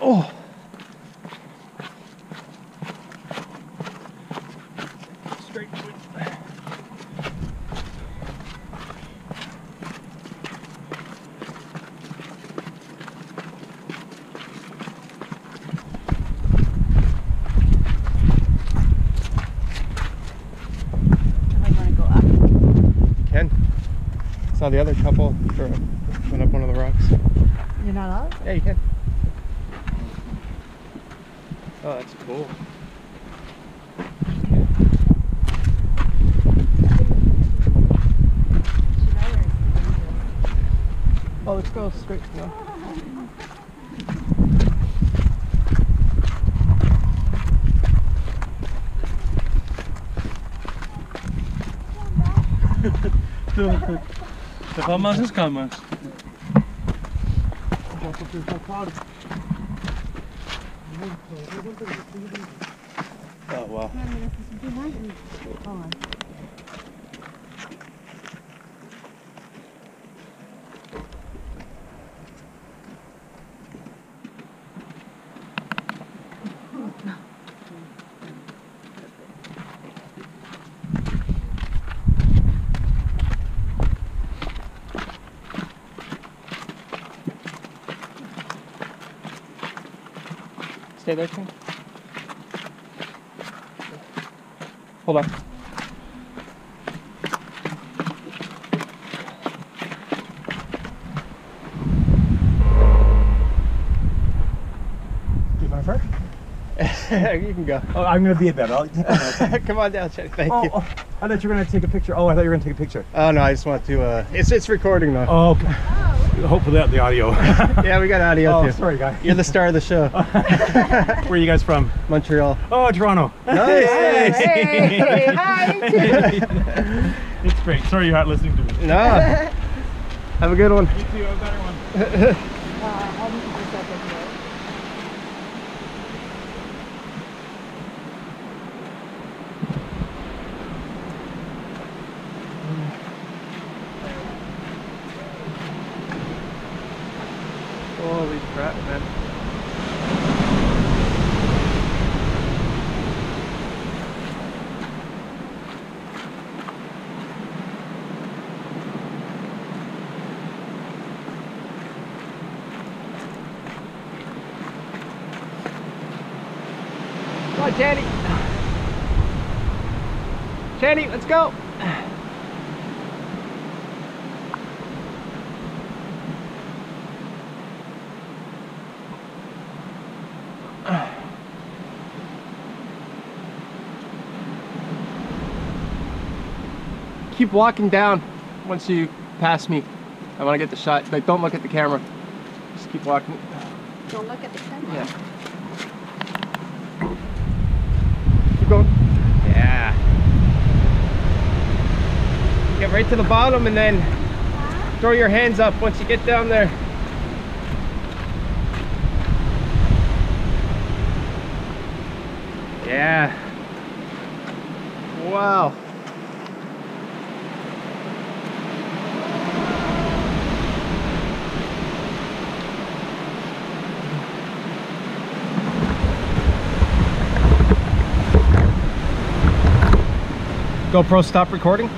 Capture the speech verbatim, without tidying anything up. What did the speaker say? Oh. Straight to it. I want to go up. You can. Saw the other couple throw, went up one of the rocks. You're not up? Yeah, you can. Oh, that's cool. Oh, let's go straight to the... The Palmas is coming. Oh wow. Stay there, King. Hold on. Do you want a fur? You can go. Oh, I'm going to be at that. I'll come on down, Chetty. Thank oh, you. Oh, I thought you were going to take a picture. Oh, I thought you were going to take a picture. Oh, no, I just want to. Uh, it's it's recording, though. Oh, okay. Hopefully without the audio. Yeah, we got audio. Oh, too. Sorry, guy. You're the star of the show. Where are you guys from? Montreal. Oh, Toronto. Nice. Hey. Hey. Hi. It's great. Sorry you're not listening to me. No. Have a good one. You too. Have a better one. uh, I'll need to do something here. Holy crap, man. Come on, Chetty. Chetty, let's go. Keep walking down once you pass me. I want to get the shot. Like, don't look at the camera. Just keep walking. Don't look at the camera? Yeah. Keep going. Yeah. Get right to the bottom and then throw your hands up once you get down there. Yeah. Wow. GoPro, stop recording.